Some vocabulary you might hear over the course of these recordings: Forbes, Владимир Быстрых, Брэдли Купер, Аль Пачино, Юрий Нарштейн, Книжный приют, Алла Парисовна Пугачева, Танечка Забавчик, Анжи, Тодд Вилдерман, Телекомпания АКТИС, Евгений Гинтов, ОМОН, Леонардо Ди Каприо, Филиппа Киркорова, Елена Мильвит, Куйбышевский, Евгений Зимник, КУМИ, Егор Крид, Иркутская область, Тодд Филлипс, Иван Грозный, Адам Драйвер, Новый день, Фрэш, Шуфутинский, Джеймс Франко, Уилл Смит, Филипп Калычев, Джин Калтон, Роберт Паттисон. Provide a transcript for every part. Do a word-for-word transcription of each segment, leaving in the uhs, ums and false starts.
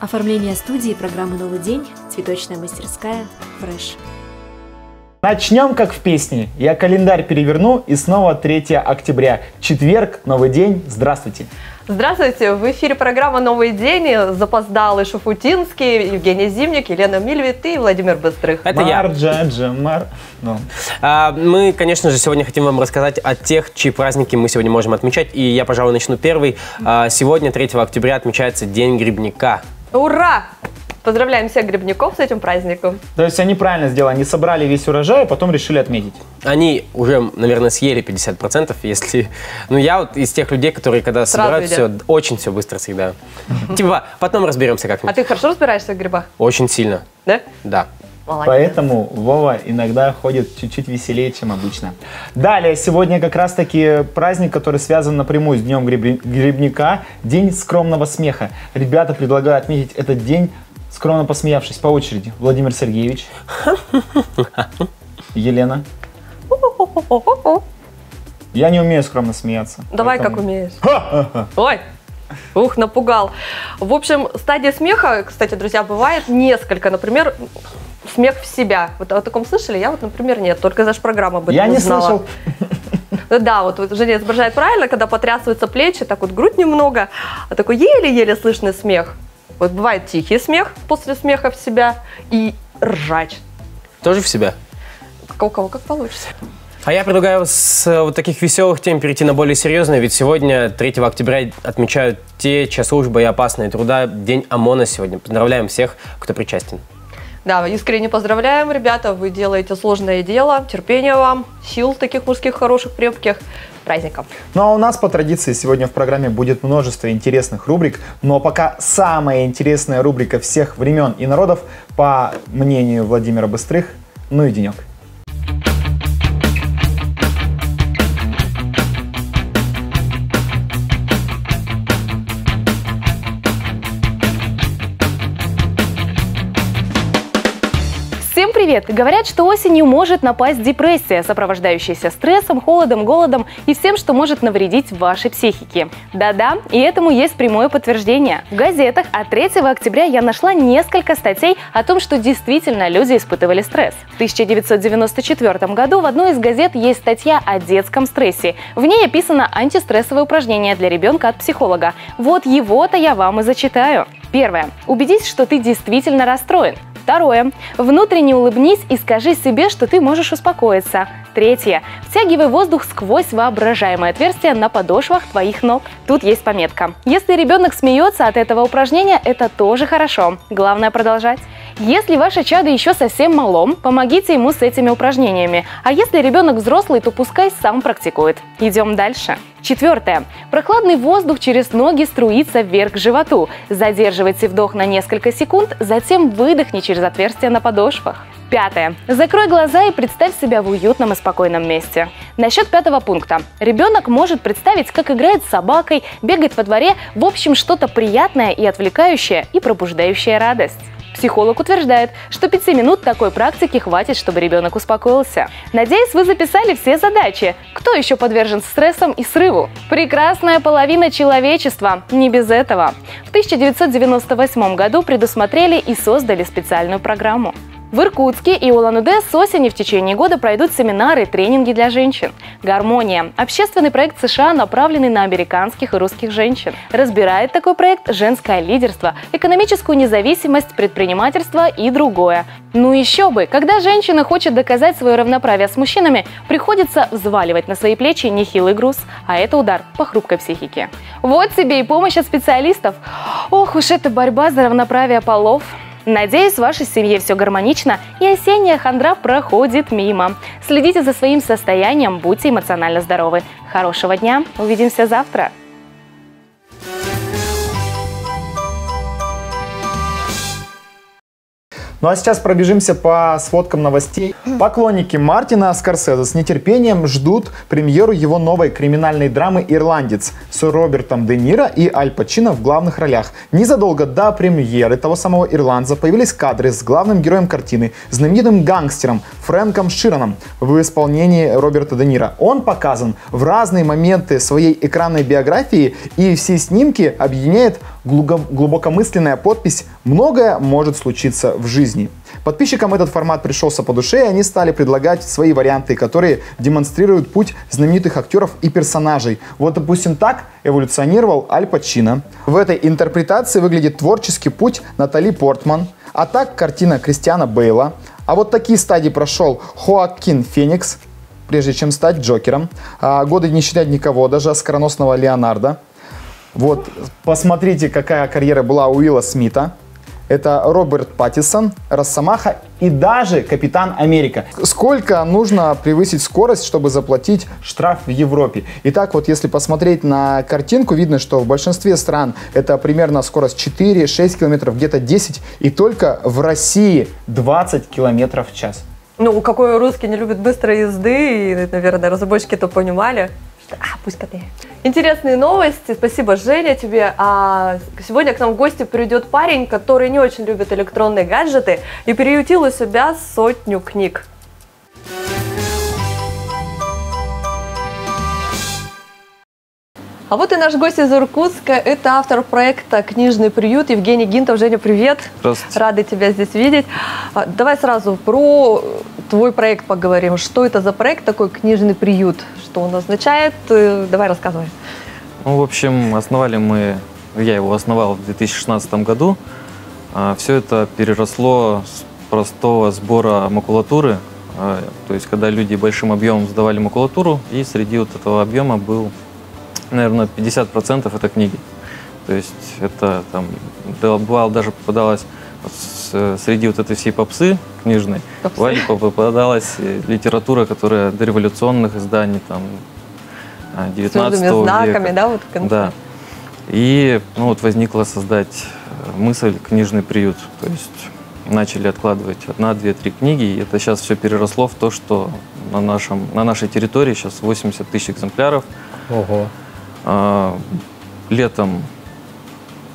Оформление студии программы «Новый день», цветочная мастерская «Фрэш». Начнем, как в песне. Я календарь переверну, и снова третье октября. Четверг, новый день. Здравствуйте. Здравствуйте. В эфире программа «Новый день». Запоздалый Шуфутинский, Евгений Зимник, Елена Мильвит и Владимир Быстрых. Это я. Марджаджа, мар... ну. а, мы, конечно же, сегодня хотим вам рассказать о тех, чьи праздники мы сегодня можем отмечать. И я, пожалуй, начну первый. А, сегодня, третьего октября, отмечается День грибника. Ура! Поздравляем всех грибников с этим праздником. То есть они правильно сделали, они собрали весь урожай, а потом решили отметить. Они уже, наверное, съели пятьдесят процентов, если... Ну, я вот из тех людей, которые когда сразу собирают все, очень все быстро всегда. Типа, потом разберемся как-нибудь. А ты хорошо разбираешься в грибах? Очень сильно. Да? Да. Молодец. Поэтому Вова иногда ходит чуть-чуть веселее, чем обычно. Далее, сегодня как раз-таки праздник, который связан напрямую с Днем гриб... грибника, День скромного смеха. Ребята предлагают отметить этот день, скромно посмеявшись по очереди. Владимир Сергеевич. Елена. Я не умею скромно смеяться. Давай, поэтому... как умеешь. Ой, ух, напугал. В общем, стадия смеха, кстати, друзья, бывает несколько. Например, смех в себя. Вот о таком слышали? Я вот, например, нет. Только даже программа об этом узнала. Я не слышал. Да, вот, вот Женя изображает правильно, когда потрясываются плечи, так вот грудь немного, а такой еле-еле слышный смех. Вот бывает тихий смех после смеха в себя и ржач. Тоже в себя? У кого как получится. А я предлагаю с вот таких веселых тем перейти на более серьезные, ведь сегодня, третьего октября, отмечают те, чья служба и опасные труда, День ОМОНа сегодня. Поздравляем всех, кто причастен. Да, искренне поздравляем, ребята, вы делаете сложное дело, терпения вам, сил таких мужских, хороших, крепких. Праздником. Ну а у нас по традиции сегодня в программе будет множество интересных рубрик, но пока самая интересная рубрика всех времен и народов, по мнению Владимира Быстрых, ну и денек. Привет! Говорят, что осенью может напасть депрессия, сопровождающаяся стрессом, холодом, голодом и всем, что может навредить вашей психике. Да-да, и этому есть прямое подтверждение. В газетах от третьего октября я нашла несколько статей о том, что действительно люди испытывали стресс. В тысяча девятьсот девяносто четвёртом году в одной из газет есть статья о детском стрессе. В ней описано антистрессовое упражнение для ребенка от психолога. Вот его-то я вам и зачитаю. Первое. Убедись, что ты действительно расстроен. Второе. Внутренне улыбнись и скажи себе, что ты можешь успокоиться. Третье. Втягивай воздух сквозь воображаемое отверстие на подошвах твоих ног. Тут есть пометка. Если ребенок смеется от этого упражнения, это тоже хорошо. Главное продолжать. Если ваше чадо еще совсем мало, помогите ему с этими упражнениями. А если ребенок взрослый, то пускай сам практикует. Идем дальше. Четвертое. Прохладный воздух через ноги струится вверх к животу. Задерживайте вдох на несколько секунд, затем выдохни через отверстие на подошвах. Пятое. Закрой глаза и представь себя в уютном и спокойном месте. Насчет пятого пункта. Ребенок может представить, как играет с собакой, бегает во дворе, в общем, что-то приятное и отвлекающее, и пробуждающее радость. Психолог утверждает, что пяти минут такой практики хватит, чтобы ребенок успокоился. Надеюсь, вы записали все задачи. Кто еще подвержен стрессам и срыву? Прекрасная половина человечества. Не без этого. В тысяча девятьсот девяносто восьмом году предусмотрели и создали специальную программу. В Иркутске и Улан-Удэ с осени в течение года пройдут семинары и тренинги для женщин. «Гармония» – общественный проект США, направленный на американских и русских женщин. Разбирает такой проект женское лидерство, экономическую независимость, предпринимательство и другое. Ну еще бы, когда женщина хочет доказать свое равноправие с мужчинами, приходится взваливать на свои плечи нехилый груз, а это удар по хрупкой психике. Вот тебе и помощь от специалистов. Ох уж эта борьба за равноправие полов. Надеюсь, в вашей семье все гармонично и осенняя хандра проходит мимо. Следите за своим состоянием, будьте эмоционально здоровы. Хорошего дня, увидимся завтра. Ну а сейчас пробежимся по сводкам новостей. Поклонники Мартина Скорсезе с нетерпением ждут премьеру его новой криминальной драмы «Ирландец» с Робертом Де Ниро и Аль Пачино в главных ролях. Незадолго до премьеры того самого «Ирландца» появились кадры с главным героем картины, знаменитым гангстером Фрэнком Широном в исполнении Роберта Де Ниро. Он показан в разные моменты своей экранной биографии, и все снимки объединяет глубокомысленная подпись «Многое может случиться в жизни». Подписчикам этот формат пришелся по душе, и они стали предлагать свои варианты, которые демонстрируют путь знаменитых актеров и персонажей. Вот, допустим, так эволюционировал Аль Пачино. В этой интерпретации выглядит творческий путь Натали Портман, а так картина Кристиана Бейла. А вот такие стадии прошел Хоакин Феникс, прежде чем стать Джокером. А годы не считать никого, даже оскароносного Леонардо. Вот, посмотрите, какая карьера была у Уилла Смита. Это Роберт Паттисон, Росомаха и даже Капитан Америка. Сколько нужно превысить скорость, чтобы заплатить штраф в Европе? Итак, вот если посмотреть на картинку, видно, что в большинстве стран это примерно скорость четыре-шесть километров, где-то десять, и только в России двадцать километров в час. Ну, какой русский не любит быстрой езды, и, наверное, разработчики-то понимали. А, пусть копеек. Интересные новости. Спасибо, Женя, тебе. А сегодня к нам в гости придет парень, который не очень любит электронные гаджеты и переютил у себя сотню книг. А вот и наш гость из Иркутска. Это автор проекта «Книжный приют» Евгений Гинтов. Женя, привет. Здравствуйте. Рады тебя здесь видеть. Давай сразу про твой проект поговорим. Что это за проект такой «Книжный приют»? Что он означает? Давай рассказывай. Ну, в общем, основали мы, я его основал в две тысячи шестнадцатом году. Все это переросло с простого сбора макулатуры. То есть, когда люди большим объемом сдавали макулатуру, и среди вот этого объема был... наверное, пятьдесят процентов это книги. То есть это там, бывало, даже попадалось среди вот этой всей попсы книжной, попсы. Бывало, попадалась литература, которая до революционных изданий, там, девятнадцатого века. Знаками, да, вот в конце. Да. И ну, вот возникла создать мысль «Книжный приют». То есть начали откладывать одна, две, три книги, и это сейчас все переросло в то, что на, нашем, на нашей территории сейчас восемьдесят тысяч экземпляров. Ого. Летом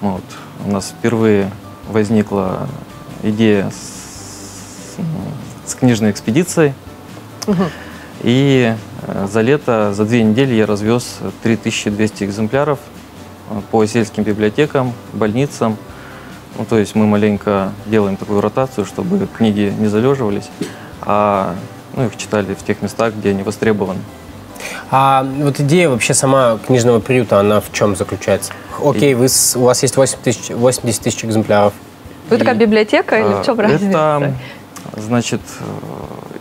вот, у нас впервые возникла идея с, с книжной экспедицией. Угу. И за лето, за две недели я развез три тысячи двести экземпляров по сельским библиотекам, больницам. Ну, то есть мы маленько делаем такую ротацию, чтобы книги не залеживались, а ну, их читали в тех местах, где они востребованы. А вот идея вообще сама «Книжного приюта», она в чем заключается? Окей, вы, у вас есть восемьдесят тысяч экземпляров. Вы и, такая библиотека или а, в чем разница? Это, значит,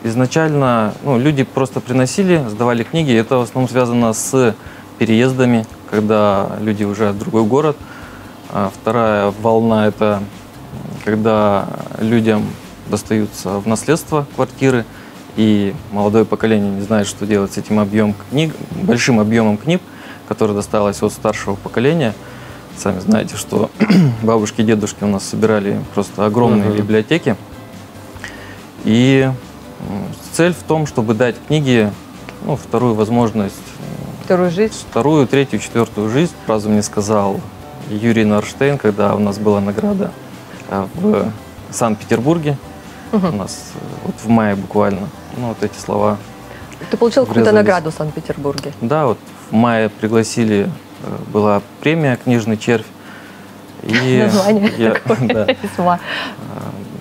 изначально ну, люди просто приносили, сдавали книги. Это в основном связано с переездами, когда люди уже в другой город. А вторая волна – это когда людям достаются в наследство квартиры, и молодое поколение не знает, что делать с этим объем книг, большим объемом книг, которое досталось от старшего поколения. Сами знаете, что бабушки и дедушки у нас собирали просто огромные uh-huh. библиотеки. И цель в том, чтобы дать книге ну, вторую возможность. Вторую жизнь? Вторую, третью, четвертую жизнь. Сразу мне сказал Юрий Нарштейн, когда у нас была награда в Санкт-Петербурге. Uh-huh. У нас вот в мае буквально. Ну, вот эти слова. Ты получил какую-то награду в Санкт-Петербурге? Да, вот в мае пригласили, была премия «Книжный червь». И название я, такое, да. Весьма.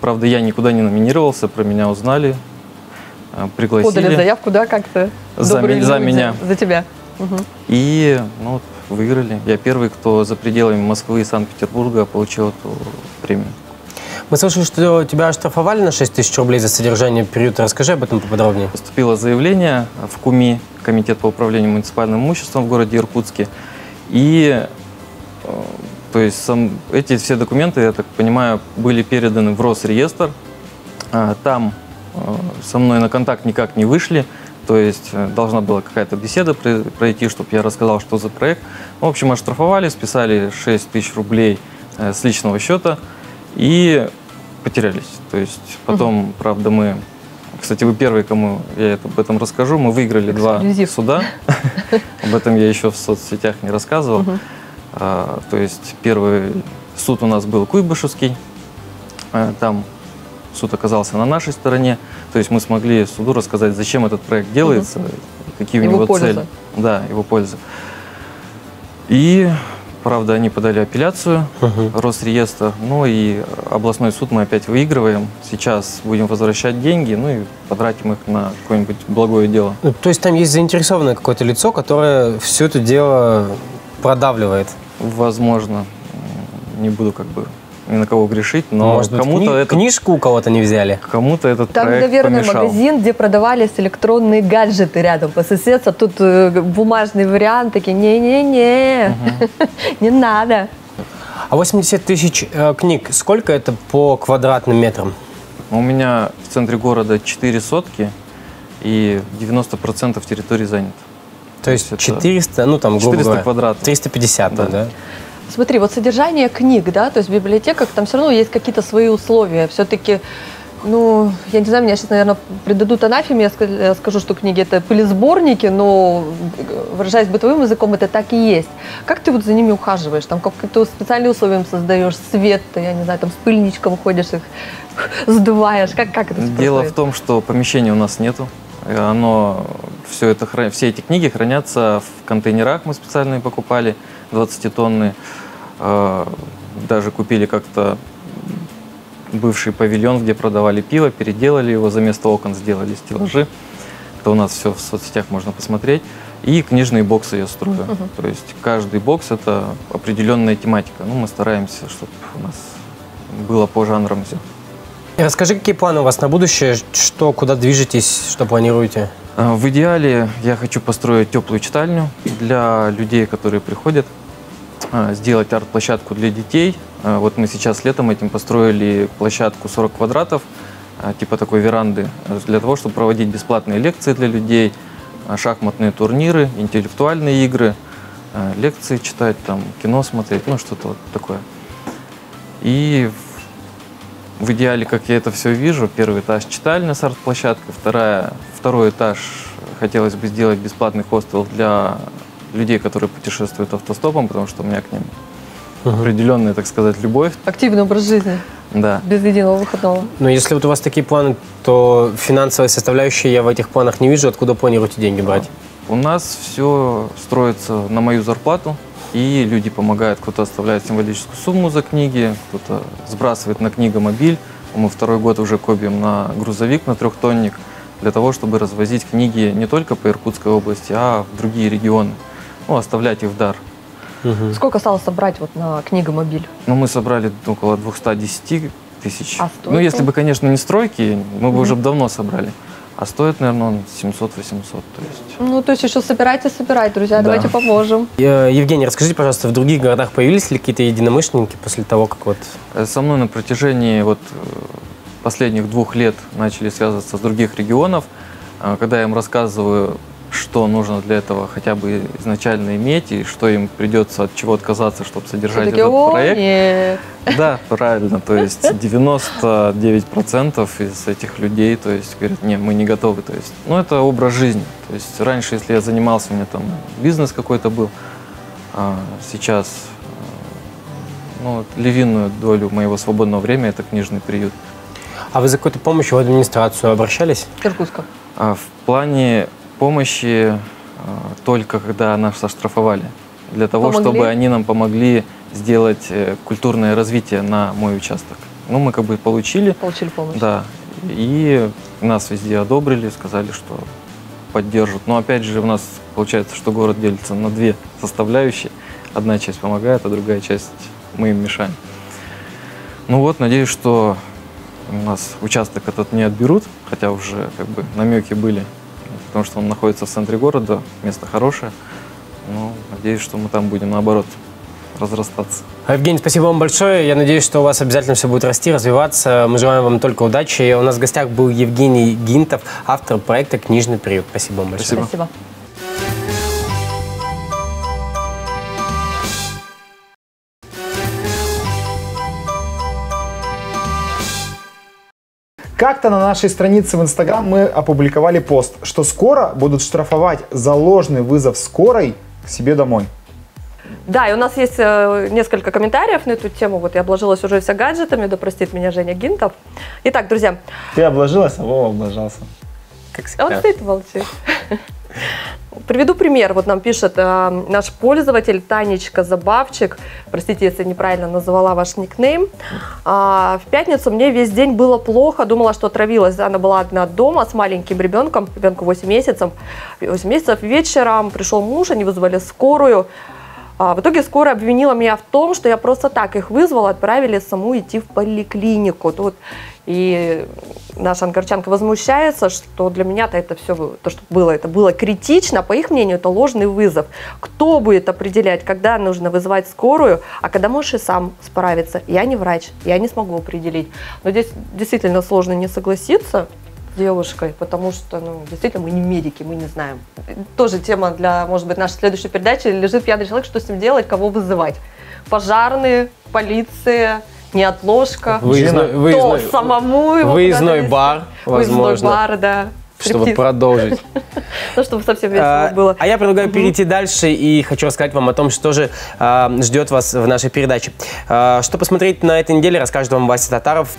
Правда, я никуда не номинировался, про меня узнали, пригласили. Подали заявку, да, как-то? За, ми люди, за меня. За тебя. Угу. И ну, выиграли. Я первый, кто за пределами Москвы и Санкт-Петербурга получил эту премию. Мы слышали, что тебя оштрафовали на шесть тысяч рублей за содержание приюта. Расскажи об этом поподробнее. Поступило заявление в КУМИ, Комитет по управлению муниципальным имуществом в городе Иркутске. И то есть, сам, эти все документы, я так понимаю, были переданы в Росреестр. Там со мной на контакт никак не вышли. То есть должна была какая-то беседа пройти, чтобы я рассказал, что за проект. В общем, оштрафовали, списали шесть тысяч рублей с личного счета. И потерялись. То есть потом, угу. правда, мы... Кстати, вы первые, кому я об этом расскажу. Мы выиграли два суда. Об этом я еще в соцсетях не рассказывал. То есть первый суд у нас был Куйбышевский. Там суд оказался на нашей стороне. То есть мы смогли суду рассказать, зачем этот проект делается, какие у него цели. Да, его польза. И, правда, они подали апелляцию uh-huh. Росреестра, ну и областной суд мы опять выигрываем. Сейчас будем возвращать деньги, ну и потратим их на какое-нибудь благое дело. То есть там есть заинтересованное какое-то лицо, которое все это дело продавливает? Возможно. Не буду как бы ни на кого грешить, но кому-то это... Книжку у кого-то не взяли? Кому-то этот проект помешал. Там, наверное, магазин, где продавались электронные гаджеты рядом по соседству. Тут бумажный вариант, такие, не-не-не, не надо. А восемьдесят тысяч книг, сколько это по квадратным метрам? У меня в центре города четыре сотки, и девяносто процентов территории занято. То есть четыреста, ну там, грубо говоря, квадратов. триста пятьдесят, да? Смотри, вот содержание книг, да, то есть в библиотеках там все равно есть какие-то свои условия. Все-таки, ну, я не знаю, меня сейчас, наверное, придадут анафеме, я скажу, что книги – это пылесборники, но, выражаясь бытовым языком, это так и есть. Как ты вот за ними ухаживаешь? Там какие-то специальные условия им создаешь, свет, я не знаю, там с пыльничком ходишь, их сдуваешь. Как, как это происходит? Дело в том, что помещения у нас нету. Оно, все, это, все эти книги хранятся в контейнерах, мы специальные покупали, двадцатитонные. Даже купили как-то бывший павильон, где продавали пиво, переделали его, за место окон сделали стеллажи. Это у нас все в соцсетях можно посмотреть. И книжные боксы я строю. Uh-huh. То есть каждый бокс – это определенная тематика. Ну, мы стараемся, чтобы у нас было по жанрам все. Расскажи, какие планы у вас на будущее, что, куда движетесь, что планируете? В идеале я хочу построить теплую читальню для людей, которые приходят, сделать арт-площадку для детей. Вот мы сейчас летом этим построили площадку сорок квадратов, типа такой веранды, для того, чтобы проводить бесплатные лекции для людей, шахматные турниры, интеллектуальные игры, лекции читать, там, кино смотреть, ну что-то вот такое. И в идеале, как я это все вижу, первый этаж читальня с арт-площадкой, вторая, второй этаж хотелось бы сделать бесплатный хостел для людей, которые путешествуют автостопом, потому что у меня к ним угу. определенная, так сказать, любовь. Активный образ жизни. Да. Без единого выходного. Но если вот у вас такие планы, то финансовая составляющая я в этих планах не вижу. Откуда планируете деньги брать? У нас все строится на мою зарплату. И люди помогают, кто-то оставляет символическую сумму за книги, кто-то сбрасывает на книгомобиль. Мы второй год уже копим на грузовик, на трехтонник, для того, чтобы развозить книги не только по Иркутской области, а в другие регионы. Ну, оставлять их в дар. Угу. Сколько стало собрать вот на книгомобиль? Ну, мы собрали около двухсот десяти тысяч. А ну, если бы, конечно, не стройки, мы бы угу. уже давно собрали. А стоит, наверное, он семьсот-восемьсот, то есть. Ну, то есть еще собирать и собирать, друзья, да. Давайте поможем. Евгений, расскажите, пожалуйста, в других городах появились ли какие-то единомышленники после того, как вот… Со мной на протяжении вот последних двух лет начали связываться с других регионов. Когда я им рассказываю, что нужно для этого хотя бы изначально иметь, и что им придется от чего отказаться, чтобы содержать этот проект. Нет. Да, правильно, то есть девяносто девять процентов из этих людей, то есть, говорят, не, мы не готовы, то есть, ну, это образ жизни, то есть, раньше, если я занимался, у меня там бизнес какой-то был, а сейчас, ну, львиную долю моего свободного времени, это книжный приют. А вы за какой-то помощью в администрацию обращались? Иркутска. А, в плане помощи только когда нас оштрафовали, для того, помогли? Чтобы они нам помогли сделать культурное развитие на мой участок. Ну, мы как бы получили. Получили помощь. Да. И нас везде одобрили, сказали, что поддержат. Но опять же у нас получается, что город делится на две составляющие. Одна часть помогает, а другая часть мы им мешаем. Ну вот, надеюсь, что у нас участок этот не отберут, хотя уже как бы намеки были. Потому что он находится в центре города, место хорошее. Но надеюсь, что мы там будем, наоборот, разрастаться. Евгений, спасибо вам большое. Я надеюсь, что у вас обязательно все будет расти, развиваться. Мы желаем вам только удачи. И у нас в гостях был Евгений Гинтов, автор проекта «Книжный приют». Спасибо вам большое. Спасибо. Спасибо. Как-то на нашей странице в Инстаграм мы опубликовали пост, что скоро будут штрафовать за ложный вызов скорой к себе домой. Да, и у нас есть несколько комментариев на эту тему. Вот я обложилась уже вся гаджетами, да простит меня Женя Гинтов. Итак, друзья. Ты обложилась, а Вова облажался. Как всегда. А вот стоит и молчит. Приведу пример. Вот нам пишет э, наш пользователь Танечка Забавчик. Простите, если неправильно назвала ваш никнейм. А, в пятницу мне весь день было плохо. Думала, что отравилась. Она была одна дома с маленьким ребенком. Ребенку восемь месяцев. восемь месяцев вечером пришел муж, они вызвали скорую. А, в итоге скорая обвинила меня в том, что я просто так их вызвала. Отправили саму идти в поликлинику. Тут И наша ангарчанка возмущается, что для меня-то это все, то, что было, это было критично. По их мнению, это ложный вызов. Кто будет определять, когда нужно вызывать скорую, а когда можешь и сам справиться? Я не врач, я не смогу определить. Но здесь действительно сложно не согласиться с девушкой, потому что, ну, действительно, мы не медики, мы не знаем. Тоже тема для, может быть, нашей следующей передачи. Лежит пьяный человек, что с ним делать, кого вызывать? Пожарные, полиция... неотложка, выездной, то выездной, самому его выездной бар, возможно, бар, да, чтобы Стриптиз. Продолжить. Ну, чтобы совсем весело было. А я предлагаю перейти дальше и хочу рассказать вам о том, что же ждет вас в нашей передаче. Что посмотреть на этой неделе, расскажет вам Вася Татаров.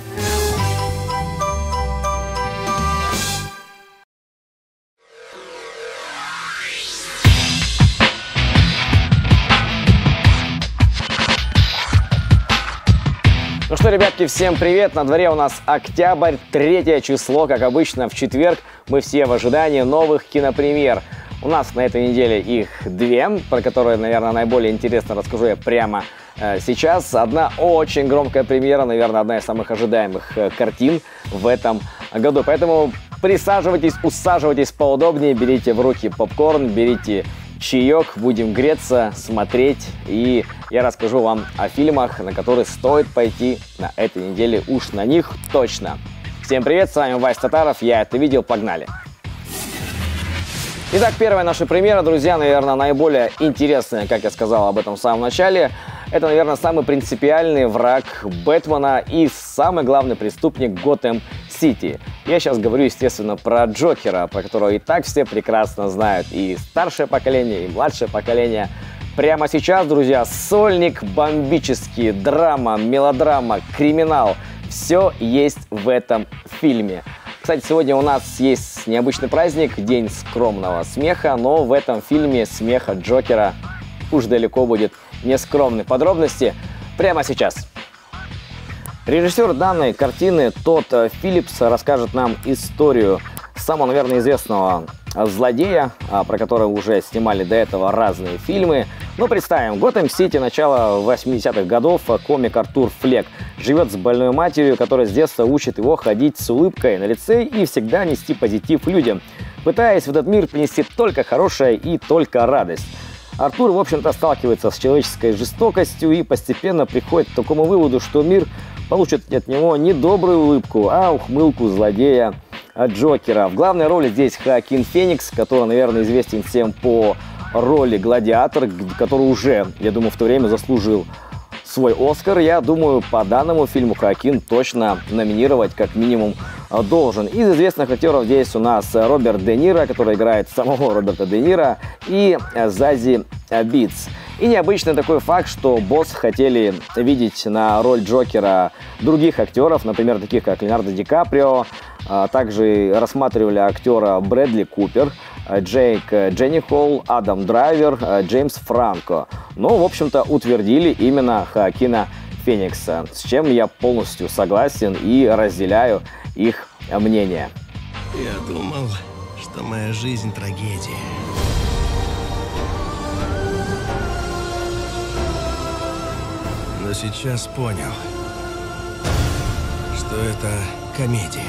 Ну что, ребятки, всем привет! На дворе у нас октябрь, третье число, как обычно, в четверг. Мы все в ожидании новых кинопремьер. У нас на этой неделе их две, про которые, наверное, наиболее интересно расскажу я прямо э, сейчас. Одна очень громкая премьера, наверное, одна из самых ожидаемых э, картин в этом году. Поэтому присаживайтесь, усаживайтесь поудобнее, берите в руки попкорн, берите... чаек, будем греться, смотреть, и я расскажу вам о фильмах, на которые стоит пойти на этой неделе, уж на них точно. Всем привет, с вами Вася Татаров, я это видел, погнали! Итак, первая наша премьера, друзья, наверное, наиболее интересная, как я сказал об этом в самом начале. Это, наверное, самый принципиальный враг Бэтмена и самый главный преступник Готэм-Сити. Я сейчас говорю, естественно, про Джокера, про которого и так все прекрасно знают. И старшее поколение, и младшее поколение. Прямо сейчас, друзья, сольник бомбический, драма, мелодрама, криминал. Все есть в этом фильме. Кстати, сегодня у нас есть необычный праздник, День скромного смеха, но в этом фильме смеха Джокера уж далеко будет нескромный. Подробности прямо сейчас. Режиссер данной картины Тодд Филлипс расскажет нам историю самого, наверное, известного злодея, про которого уже снимали до этого разные фильмы. Но представим, Готэм-Сити, начало восьмидесятых годов, комик Артур Флек живет с больной матерью, которая с детства учит его ходить с улыбкой на лице и всегда нести позитив людям, пытаясь в этот мир принести только хорошее и только радость. Артур, в общем-то, сталкивается с человеческой жестокостью и постепенно приходит к такому выводу, что мир получит от него не добрую улыбку, а ухмылку злодея Джокера. В главной роли здесь Хоакин Феникс, который, наверное, известен всем по роли «Гладиатор», который уже, я думаю, в то время заслужил свой «Оскар». Я думаю, по данному фильму Хоакин точно номинировать как минимум должен. Из известных актеров здесь у нас Роберт Де Ниро, который играет самого Роберта Де Ниро, и Зази Битц. И необычный такой факт, что босс хотели видеть на роль Джокера других актеров, например, таких как Леонардо Ди Каприо. Также рассматривали актера Брэдли Купер, Джейк Дженнихол, Адам Драйвер, Джеймс Франко. Но, в общем-то, утвердили именно Хоакина Феникса, с чем я полностью согласен и разделяю их мнение. Я думал, что моя жизнь – трагедия. Но сейчас понял, что это комедия.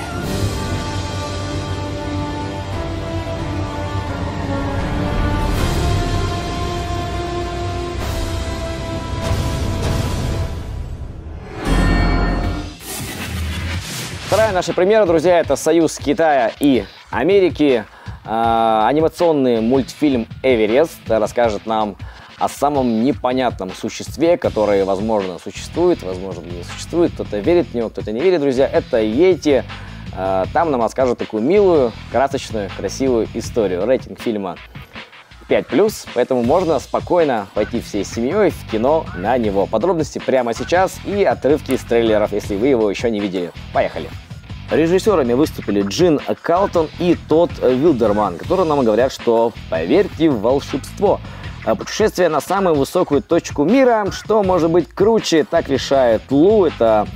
Вторая наша премьера, друзья, это союз Китая и Америки. А, анимационный мультфильм «Эверест» расскажет нам о самом непонятном существе, которое, возможно, существует, возможно, не существует. Кто-то верит в него, кто-то не верит, друзья. Это йети, Там нам расскажут такую милую, красочную, красивую историю. Рейтинг фильма пять плюс, поэтому можно спокойно пойти всей семьей в кино на него. Подробности прямо сейчас и отрывки из трейлеров, если вы его еще не видели. Поехали! Режиссерами выступили Джин Калтон и Тодд Вилдерман, которые нам говорят, что поверьте в волшебство. Путешествие на самую высокую точку мира, что может быть круче, так решает Лу, это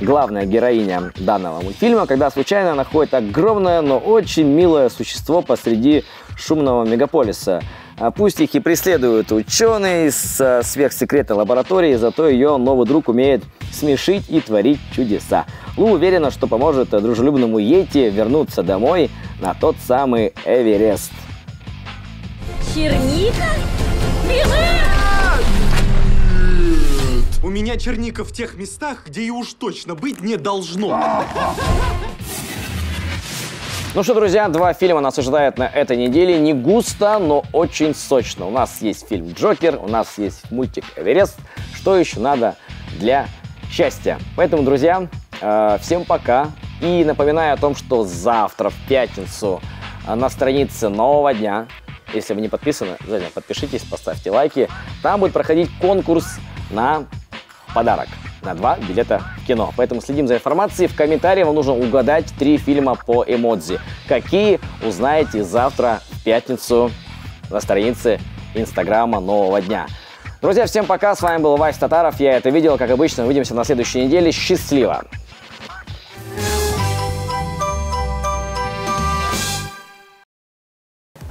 главная героиня данного мультфильма, когда случайно находит огромное, но очень милое существо посреди шумного мегаполиса. Пусть их и преследуют ученые из сверхсекретной лаборатории, зато ее новый друг умеет смешить и творить чудеса. Лу уверена, что поможет дружелюбному Йети вернуться домой на тот самый Эверест. Черника? У меня черника в тех местах, где и уж точно быть не должно. Ну что, друзья, два фильма нас ожидают на этой неделе. Не густо, но очень сочно. У нас есть фильм «Джокер», у нас есть мультик «Эверест». Что еще надо для счастья? Поэтому, друзья, всем пока. И напоминаю о том, что завтра, в пятницу, на странице «Нового дня», если вы не подписаны, обязательно подпишитесь, поставьте лайки. Там будет проходить конкурс на подарок, на два билета в кино. Поэтому следим за информацией. В комментариях вам нужно угадать три фильма по эмодзи. Какие, узнаете завтра в пятницу на странице Инстаграма «Нового дня». Друзья, всем пока. С вами был Вася Татаров. Я это видел. Как обычно, увидимся на следующей неделе. Счастливо!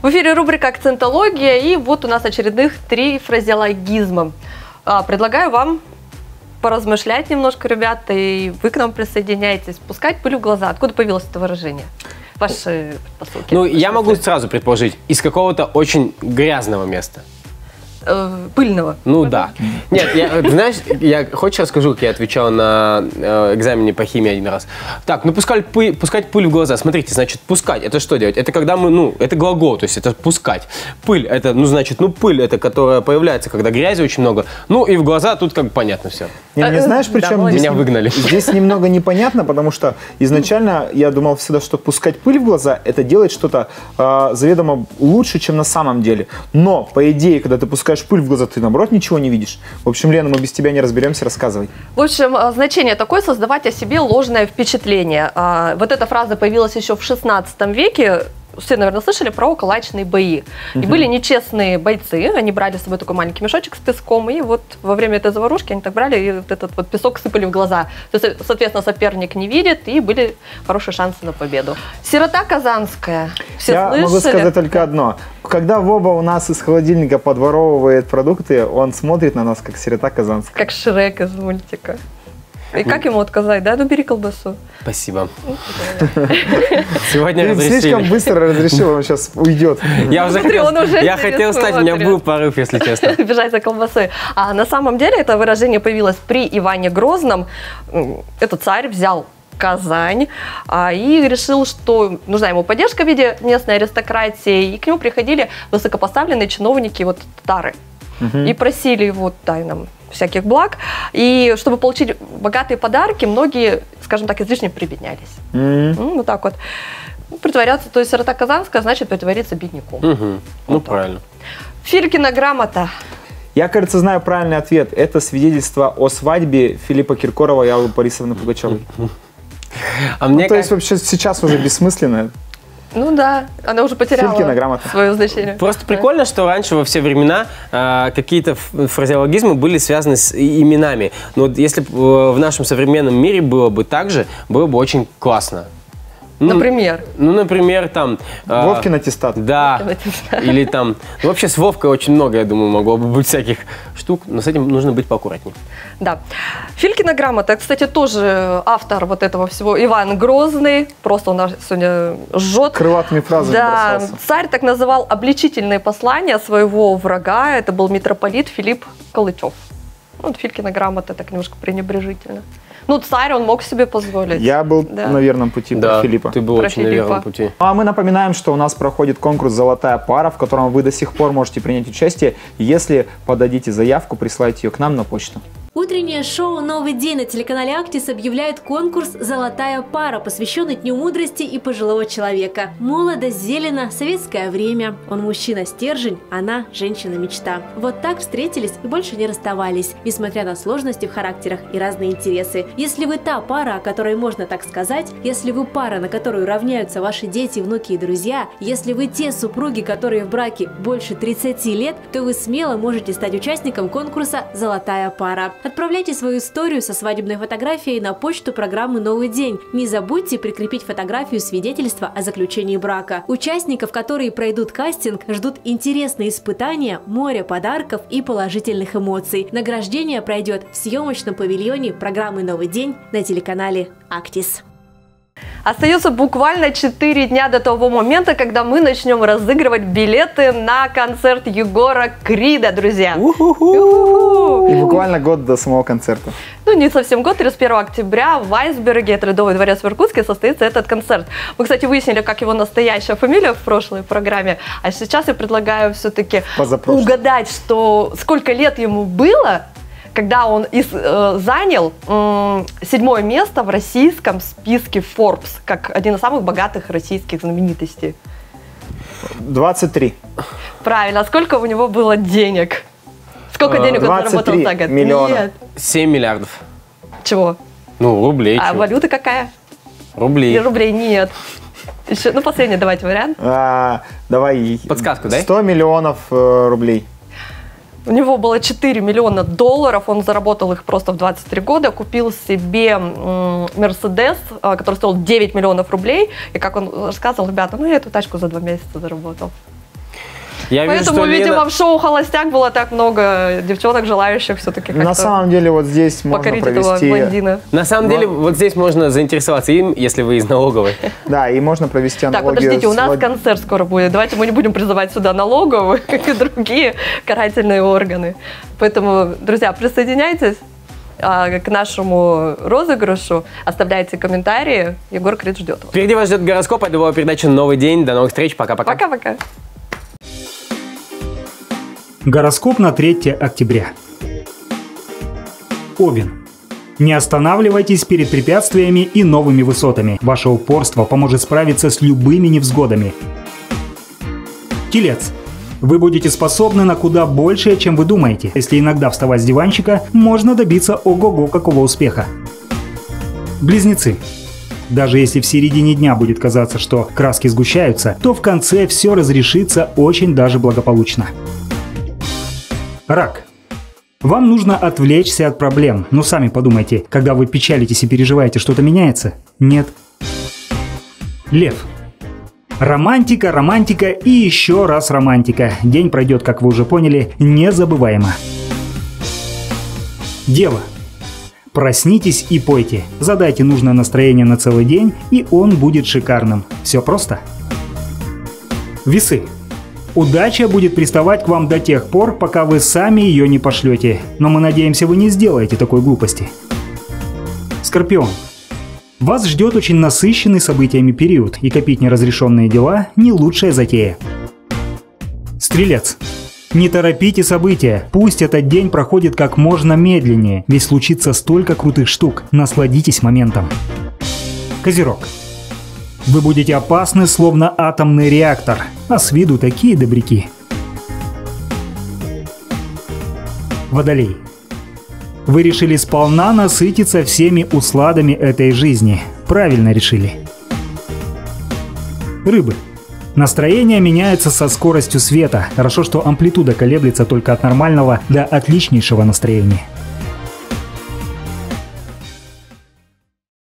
В эфире рубрика «Акцентология», и вот у нас очередных три фразеологизма. Предлагаю вам поразмышлять немножко, ребята, и вы к нам присоединяйтесь. Пускать пыль в глаза. Откуда появилось это выражение? Ваши посылки. Ну, я могу сразу предположить, из какого-то очень грязного места. Пыльного. Ну да. Нет, я, знаешь, я хочешь расскажу, как я отвечал на э, экзамене по химии один раз. Так, ну пускать пыль, пускать пыль в глаза. Смотрите, значит, пускать, это что делать? Это когда мы, ну, это глагол, то есть это пускать. Пыль, это, ну, значит, ну, пыль, это которая появляется, когда грязи очень много. Ну, и в глаза тут как бы понятно все. Я не знаешь, причем здесь, меня выгнали. Здесь немного непонятно, потому что изначально я думал всегда, что пускать пыль в глаза, это делать что-то э, заведомо лучше, чем на самом деле. Но, по идее, когда ты пускаешь пыль в глаза, ты наоборот ничего не видишь. В общем, Лена, мы без тебя не разберемся, рассказывай. В общем, значение такое — создавать о себе ложное впечатление. Вот эта фраза появилась еще в шестнадцатом веке. Все, наверное, слышали про калачные бои. Угу. И были нечестные бойцы, они брали с собой такой маленький мешочек с песком, и вот во время этой заварушки они так брали и вот этот вот песок сыпали в глаза. То есть, соответственно, соперник не видит, и были хорошие шансы на победу. Сирота казанская. Все Я слышали? могу сказать только одно. Когда Воба у нас из холодильника подворовывает продукты, он смотрит на нас, как сирота казанская. Как Шрек из мультика. И как ему отказать, да? Ну, бери колбасу. Спасибо. Сегодня разрешили. Слишком быстро разрешил, он сейчас уйдет. Я уже хотел стать, у меня был порыв, если честно. Бежать за колбасой. А на самом деле это выражение появилось при Иване Грозном. Этот царь взял Казань и решил, что нужна ему поддержка в виде местной аристократии. И к нему приходили высокопоставленные чиновники, вот татары. И просили его, дай нам всяких благ, и чтобы получить богатые подарки, многие, скажем так, излишне прибеднялись. Mm-hmm. Ну, вот так вот. Притворяться, то есть сирота казанская, значит, притвориться бедняком. Mm-hmm. Вот ну, так. Правильно. Филькина грамота. Я, кажется, знаю правильный ответ. Это свидетельство о свадьбе Филиппа Киркорова и Аллы Парисовны Пугачевой. Mm-hmm. а ну, мне то как... есть вообще сейчас уже бессмысленно. Ну да, она уже потеряла свое значение. Просто прикольно, что раньше во все времена э, какие-то фразеологизмы были связаны с именами. Но вот если бы в нашем современном мире было бы так же, было бы очень классно. Ну, например? Ну, например, там... Э, Вовкин аттестат. Да. Вовкин аттестат. Или там... Ну, вообще с Вовкой очень много, я думаю, могло бы быть всяких штук, но с этим нужно быть поаккуратнее. Да. Филькина грамота, кстати, тоже автор вот этого всего Иван Грозный. Просто он сегодня жжет. Крылатыми фразами да. бросался. Царь так называл обличительные послания своего врага. Это был митрополит Филипп Калычев. Ну, вот Филькина грамота так немножко пренебрежительно. Ну, царь, он мог себе позволить. Я был да. на верном пути да, про Филиппа. Ты был про очень Филиппа. на верном пути. А мы напоминаем, что у нас проходит конкурс «Золотая пара», в котором вы до сих пор можете принять участие, если подадите заявку, присылайте ее к нам на почту. Утреннее шоу «Новый день» на телеканале «Актис» объявляет конкурс «Золотая пара», посвященный Дню мудрости и пожилого человека. Молодо, зелено, советское время. Он мужчина-стержень, она женщина-мечта. Вот так встретились и больше не расставались, несмотря на сложности в характерах и разные интересы. Если вы та пара, о которой можно так сказать, если вы пара, на которую равняются ваши дети, внуки и друзья, если вы те супруги, которые в браке больше тридцати лет, то вы смело можете стать участником конкурса «Золотая пара». Отправляйте свою историю со свадебной фотографией на почту программы «Новый день». Не забудьте прикрепить фотографию свидетельства о заключении брака. Участников, которые пройдут кастинг, ждут интересные испытания, море подарков и положительных эмоций. Награждение пройдет в съемочном павильоне программы «Новый день» на телеканале «Актис». Остается буквально четыре дня до того момента, когда мы начнем разыгрывать билеты на концерт Егора Крида, друзья. У-ху-ху. И буквально год до самого концерта. Ну, не совсем год, тридцать первого октября в Айсберге, Трудовой дворец в Иркутске, состоится этот концерт. Мы, кстати, выяснили, как его настоящая фамилия в прошлой программе, а сейчас я предлагаю все-таки угадать, что сколько лет ему было, когда он из, э, занял э, седьмое место в российском списке Forbes, как один из самых богатых российских знаменитостей. двадцать три. Правильно. А сколько у него было денег? Сколько денег он заработал за год? двадцать три миллиона. семь миллиардов. Чего? Ну, рублей. А чего? Валюта какая? Рублей. И рублей нет. Еще, ну, последний давайте вариант. А, давай. Подсказку, да? сто миллионов э, рублей. У него было четыре миллиона долларов, он заработал их просто в двадцать три года, купил себе Мерседес, который стоил девять миллионов рублей, и, как он рассказывал, ребята, ну я эту тачку за два месяца заработал. Я Поэтому, вижу, видимо, Лена... в шоу «Холостяк» было так много девчонок, желающих все-таки как-то. На самом деле, вот здесь можно провести... блондина. На самом Но... деле, вот здесь можно заинтересоваться им, если вы из налоговой. Да, и можно провести аналогию. Так, подождите, у нас концерт скоро будет. Давайте мы не будем призывать сюда налоговую, как и другие карательные органы. Поэтому, друзья, присоединяйтесь к нашему розыгрышу. Оставляйте комментарии. Егор Крид ждет вас. Впереди вас ждет гороскоп. Это была передача «Новый день». До новых встреч. Пока-пока. Пока-пока. Гороскоп на третье октября. Овен. Не останавливайтесь перед препятствиями и новыми высотами. Ваше упорство поможет справиться с любыми невзгодами. Телец. Вы будете способны на куда большее, чем вы думаете. Если иногда вставать с диванчика, можно добиться ого-го какого успеха. Близнецы. Даже если в середине дня будет казаться, что краски сгущаются, то в конце все разрешится очень даже благополучно. Рак. Вам нужно отвлечься от проблем. Но сами подумайте, когда вы печалитесь и переживаете, что-то меняется? Нет. Лев. Романтика, романтика и еще раз романтика. День пройдет, как вы уже поняли, незабываемо. Дева. Проснитесь и пойте. Задайте нужное настроение на целый день, и он будет шикарным. Все просто. Весы. Удача будет приставать к вам до тех пор, пока вы сами ее не пошлете. Но мы надеемся, вы не сделаете такой глупости. Скорпион. Вас ждет очень насыщенный событиями период, и копить неразрешенные дела – не лучшая затея. Стрелец. Не торопите события, пусть этот день проходит как можно медленнее, ведь случится столько крутых штук, насладитесь моментом. Козерог. Вы будете опасны, словно атомный реактор, а с виду такие добряки. Водолей. Вы решили сполна насытиться всеми усладами этой жизни. Правильно решили. Рыбы. Настроение меняется со скоростью света. Хорошо, что амплитуда колеблется только от нормального до отличнейшего настроения.